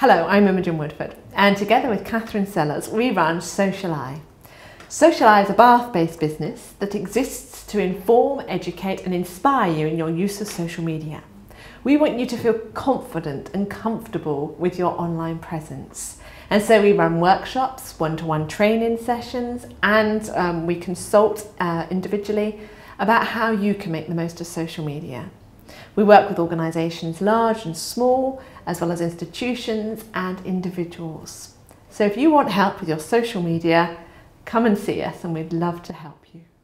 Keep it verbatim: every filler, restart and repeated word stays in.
Hello, I'm Imogen Woodford, and together with Katherine Sellers, we run Social-i. Social-i is a Bath-based business that exists to inform, educate and inspire you in your use of social media. We want you to feel confident and comfortable with your online presence. And so we run workshops, one-to-one training sessions, and um, we consult uh, individually about how you can make the most of social media. We work with organisations large and small, as well as institutions and individuals. So if you want help with your social media, come and see us and we'd love to help you.